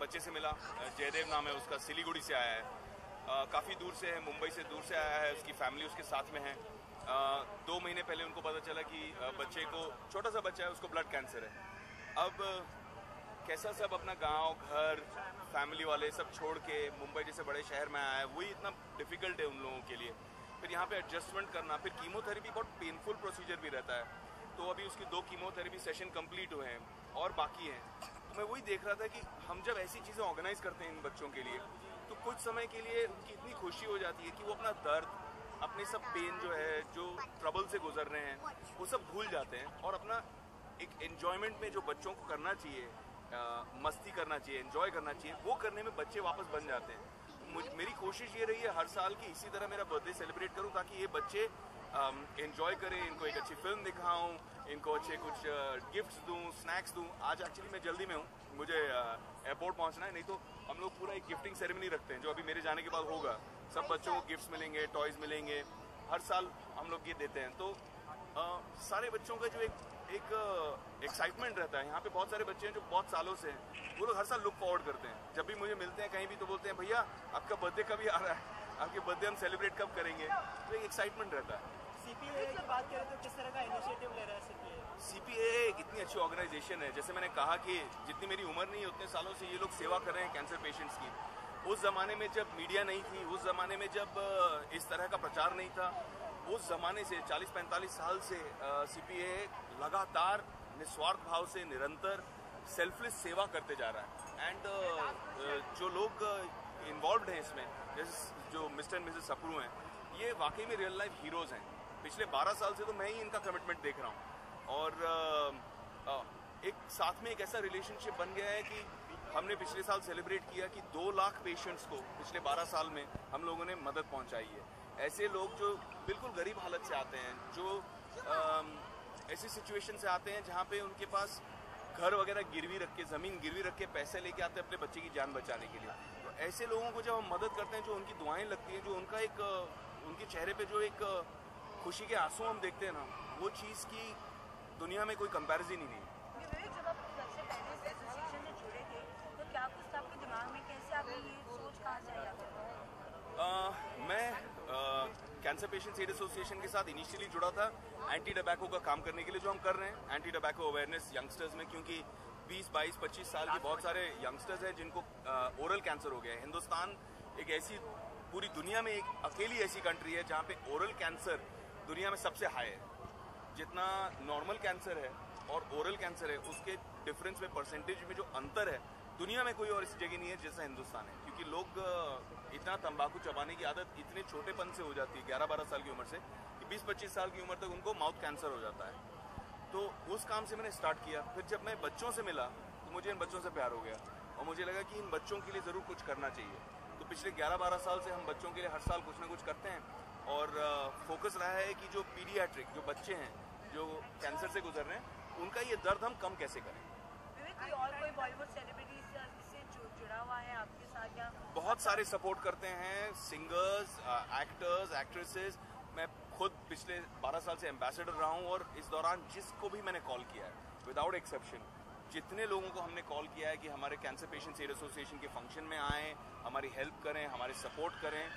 बच्चे से मिला, जयदेव नाम है उसका, सिलीगुड़ी से आया है, काफ़ी दूर से है, मुंबई से दूर से आया है, उसकी फैमिली उसके साथ में है। 2 महीने पहले उनको पता चला कि बच्चे को, छोटा सा बच्चा है, उसको ब्लड कैंसर है। अब कैसा सब अपना गांव, घर, फैमिली वाले सब छोड़ के मुंबई जैसे बड़े शहर में आया है, वही इतना डिफ़िकल्ट है उन लोगों के लिए। फिर यहाँ पर एडजस्टमेंट करना, फिर कीमोथेरेपी बहुत पेनफुल प्रोसीजर भी रहता है। तो अभी उसकी 2 कीमोथेरेपी सेशन कम्प्लीट हुए हैं और बाकी हैं। मैं वही देख रहा था कि हम जब ऐसी चीज़ें ऑर्गेनाइज करते हैं इन बच्चों के लिए, तो कुछ समय के लिए उनकी इतनी खुशी हो जाती है कि वो अपना दर्द, अपने सब पेन जो है, जो ट्रबल से गुजर रहे हैं, वो सब भूल जाते हैं और अपना एक एन्जॉयमेंट में जो बच्चों को करना चाहिए, मस्ती करना चाहिए, एन्जॉय करना चाहिए, वो करने में बच्चे वापस बन जाते हैं। मेरी कोशिश ये रही है हर साल की इसी तरह मेरा बर्थडे सेलिब्रेट करूँ, ताकि ये बच्चे एन्जॉय करें, इनको एक अच्छी फिल्म दिखाऊँ, इनको अच्छे कुछ गिफ्ट्स दूँ, स्नैक्स दूँ। आज एक्चुअली मैं जल्दी में हूँ, मुझे एयरपोर्ट पहुँचना है, नहीं तो हम लोग पूरा एक गिफ्टिंग सेरेमनी रखते हैं जो अभी मेरे जाने के बाद होगा। सब बच्चों को गिफ्ट्स मिलेंगे, टॉयज़ मिलेंगे, हर साल हम लोग ये देते हैं। तो सारे बच्चों का जो एक एक्साइटमेंट रहता है, यहाँ पे बहुत सारे बच्चे हैं जो बहुत सालों से हैं, वो लोग हर साल लुक फॉरवर्ड करते हैं। जब भी मुझे मिलते हैं कहीं भी तो बोलते हैं, भैया आपका बर्थडे कभी आ रहा है, आपके बर्थडे हम सेलिब्रेट कब करेंगे। तो एक एक्साइटमेंट रहता है। CPAA की बात करें तो किस तरह का इनिशिएटिव ले रहा है CPAA? CPAA एक इतनी अच्छी ऑर्गेनाइजेशन है, जैसे मैंने कहा कि जितनी मेरी उम्र नहीं है उतने सालों से ये लोग सेवा कर रहे हैं कैंसर पेशेंट्स की। उस ज़माने में जब मीडिया नहीं थी, उस ज़माने में जब इस तरह का प्रचार नहीं था, उस ज़माने से 40-45 साल से CPAA लगातार निस्वार्थ भाव से निरंतर सेल्फलेस सेवा करते जा रहा है। एंड जो लोग इन्वॉल्व हैं इसमें, जैसे जो मिस्टर एंड मिसेस सपुरू हैं, ये वाकई में रियल लाइफ हीरोज़ हैं। पिछले 12 साल से तो मैं ही इनका कमिटमेंट देख रहा हूँ और एक साथ में एक ऐसा रिलेशनशिप बन गया है कि हमने पिछले साल सेलिब्रेट किया कि 2 लाख पेशेंट्स को पिछले 12 साल में हम लोगों ने मदद पहुँचाई है। ऐसे लोग जो बिल्कुल गरीब हालत से आते हैं, जो ऐसी सिचुएशन से आते हैं जहाँ पे उनके पास घर वगैरह गिरवी रख के, जमीन गिरवी रख के पैसे लेके आते हैं अपने बच्चे की जान बचाने के लिए। तो ऐसे लोगों को जब हम मदद करते हैं, जो उनकी दुआएं लगती हैं, जो उनका एक उनके चेहरे पे जो एक खुशी के आंसू हम देखते हैं ना, वो चीज़ की दुनिया में कोई कंपैरिजन ही नहीं है। मैं कैंसर पेशेंट्स एड एसोसिएशन के साथ इनिशियली जुड़ा था एंटी टबैको का काम करने के लिए, जो हम कर रहे हैं एंटी टबैको अवेयरनेस यंगस्टर्स में, क्योंकि 20, 22, 25 साल के बहुत सारे यंगस्टर्स हैं जिनको ओरल कैंसर हो गया है। हिंदुस्तान एक ऐसी, पूरी दुनिया में एक अकेली ऐसी कंट्री है जहाँ पे ओरल कैंसर दुनिया में सबसे हाई है। जितना नॉर्मल कैंसर है और ओरल कैंसर है, उसके डिफरेंस में, परसेंटेज में जो अंतर है, दुनिया में कोई और इस जगह नहीं है जैसा हिंदुस्तान है। क्योंकि लोग इतना तंबाकू चबाने की आदत इतने छोटेपन से हो जाती है, 11-12 साल की उम्र से, कि 20-25 साल की उम्र तक उनको माउथ कैंसर हो जाता है। तो उस काम से मैंने स्टार्ट किया। फिर जब मैं बच्चों से मिला तो मुझे इन बच्चों से प्यार हो गया और मुझे लगा कि इन बच्चों के लिए ज़रूर कुछ करना चाहिए। तो पिछले 11-12 साल से हम बच्चों के लिए हर साल कुछ ना कुछ करते हैं और फोकस रहा है कि जो पीडियाट्रिक, जो बच्चे हैं जो कैंसर से गुजर रहे हैं, उनका ये दर्द हम कम कैसे करें। बहुत सारे सपोर्ट करते हैं, सिंगर्स, एक्टर्स, एक्ट्रेसेस। मैं खुद पिछले 12 साल से एम्बेसडर रहा हूं और इस दौरान जिसको भी मैंने कॉल किया है, विदाउट एक्सेप्शन, जितने लोगों को हमने कॉल किया है कि हमारे कैंसर पेशेंट्स एड एसोसिएशन के फंक्शन में आएँ, हमारी हेल्प करें, हमारे सपोर्ट करें,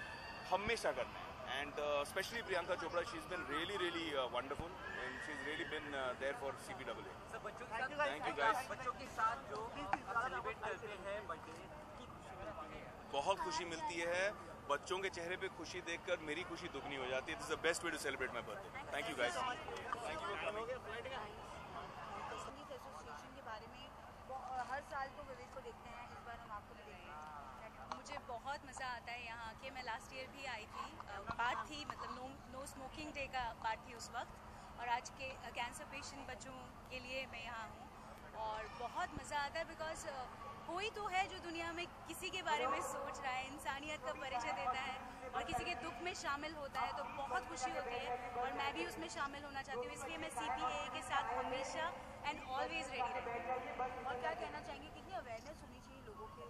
हमेशा करना है। And especially Priyanka Chopra, she's been really wonderful and she's really been there for CPAA. Sir, thank you guys. बच्चों के साथ जो सेलिब्रेट करते हैं, बच्चे की खुशी में बहुत खुशी मिलती है। बच्चों के चेहरे पे खुशी देखकर मेरी खुशी दुगनी हो जाती है। This is the best way to celebrate my birthday. Thank you guys. Thank you for coming. Association के बारे में हर साल तो विवेक को देखते हैं, इस बार हम आपको भी देखेंगे। मुझे बहुत मज़ा आता है यहाँ के। मैं लास्ट ईयर भी आई थी, बात थी, मतलब नो स्मोकिंग डे का बात थी उस वक्त, और आज के कैंसर पेशेंट बच्चों के लिए मैं यहाँ हूँ और बहुत मज़ा आता है। बिकॉज कोई तो है जो दुनिया में किसी के बारे में सोच रहा है, इंसानियत का परिचय देता है और किसी के दुख में शामिल होता है, तो बहुत खुशी होती है और मैं भी उसमें शामिल होना चाहती हूँ। इसलिए मैं CPAA के साथ हमेशा एंड ऑलवेज रेडी रहती हूँ। और क्या कहना चाहेंगे, कितनी अवेयरनेस होनी चाहिए लोगों के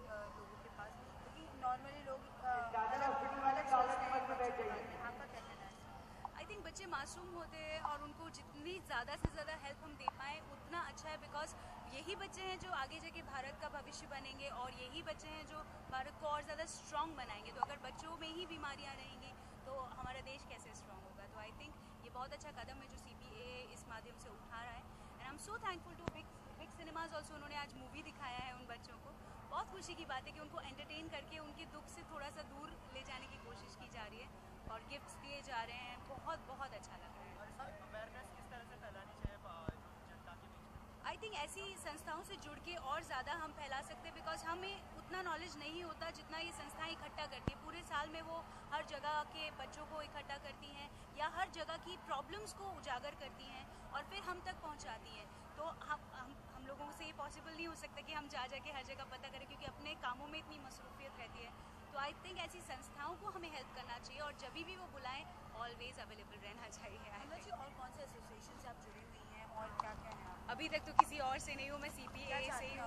पास, क्योंकि नॉर्मली लोग, आई थिंक बच्चे मासूम होते हैं और उनको जितनी ज़्यादा से ज़्यादा हेल्प हम दे पाएँ उतना अच्छा है। बिकॉज यही बच्चे हैं जो आगे जाके भारत का भविष्य बनेंगे और यही बच्चे हैं जो भारत को और ज़्यादा स्ट्रॉन्ग बनाएंगे। तो अगर बच्चों में ही बीमारियाँ रहेंगी तो हमारा देश कैसे स्ट्रॉन्ग होगा। तो आई थिंक ये बहुत अच्छा कदम है जो CPAA इस माध्यम से उठा रहा है and I am so thankful to big cinemas also. उन्होंने आज मूवी दिखाया है उन बच्चों को, बहुत खुशी की बात है कि उनको एंटरटेन करके उनके दुख से थोड़ा सा दूर ले जाने की कोशिश की जा रही है और गिफ्ट्स दिए जा रहे हैं, बहुत अच्छा लग रहा है। और सर, अवेयरनेस किस तरह से फैलानी चाहिए जनता के बीच? आई थिंक ऐसी संस्थाओं से जुड़ के और ज़्यादा हम फैला सकते हैं, बिकॉज हमें उतना नॉलेज नहीं होता जितना ये संस्थाएं इकट्ठा करती हैं। पूरे साल में वो हर जगह के बच्चों को इकट्ठा करती हैं या हर जगह की प्रॉब्लम्स को उजागर करती हैं और फिर हम तक पहुँचाती हैं। तो हम लोगों से ये पॉसिबल नहीं हो सकता कि हम जा जाके हर जगह पता करें, क्योंकि अपने कामों में इतनी मसरूफियत रहती है। तो आई थिंक ऐसी संस्थाओं को हमें हेल्प करना चाहिए और जब भी वो बुलाएं ऑलवेज अवेलेबल रहना चाहिए। और कौन से एसोसिएशन से आप जुड़ी हुई हैं और क्या क्या है? अभी तक तो किसी और से नहीं हूँ, मैं CPAA से ही हूँ।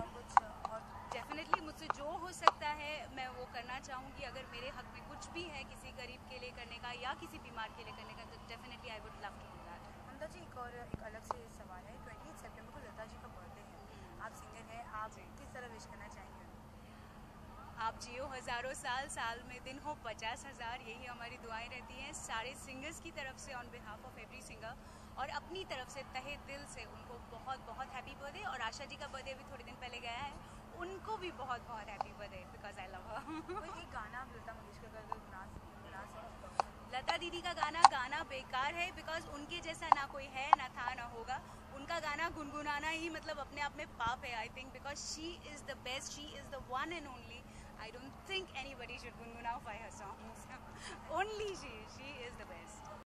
डेफिनेटली मुझसे जो हो सकता है मैं वो करना चाहूँगी। अगर मेरे हक में कुछ भी है किसी गरीब के लिए करने का या किसी बीमार के लिए करने का, तो definitely I would love to do that. Nanda ji, एक अलग से सवाल है, 28 सितंबर को लता जी का बर्थडे है, आप सिंगर हैं, आप किस तरह विश करना चाहेंगे? आप जियो हज़ारों साल, साल में दिन हो 50,000, यही हमारी दुआएं रहती हैं सारे सिंगर्स की तरफ से, on behalf of every singer. और अपनी तरफ से तहे दिल से उनको बहुत हैप्पी बर्थडे। और आशा जी का बर्थडे भी थोड़े दिन पहले गया है, उनको भी बहुत happy birthday, because I love her. एक गाना लता मंगेशकर लता दीदी का गाना बेकार है, बिकॉज उनके जैसा ना कोई है, ना था, ना होगा। उनका गाना गुनगुनाना ही मतलब अपने आप में पाप है, I think, because she is the best, she is the one and only. I don't think anybody should gungunao by her songs. Only she is the best.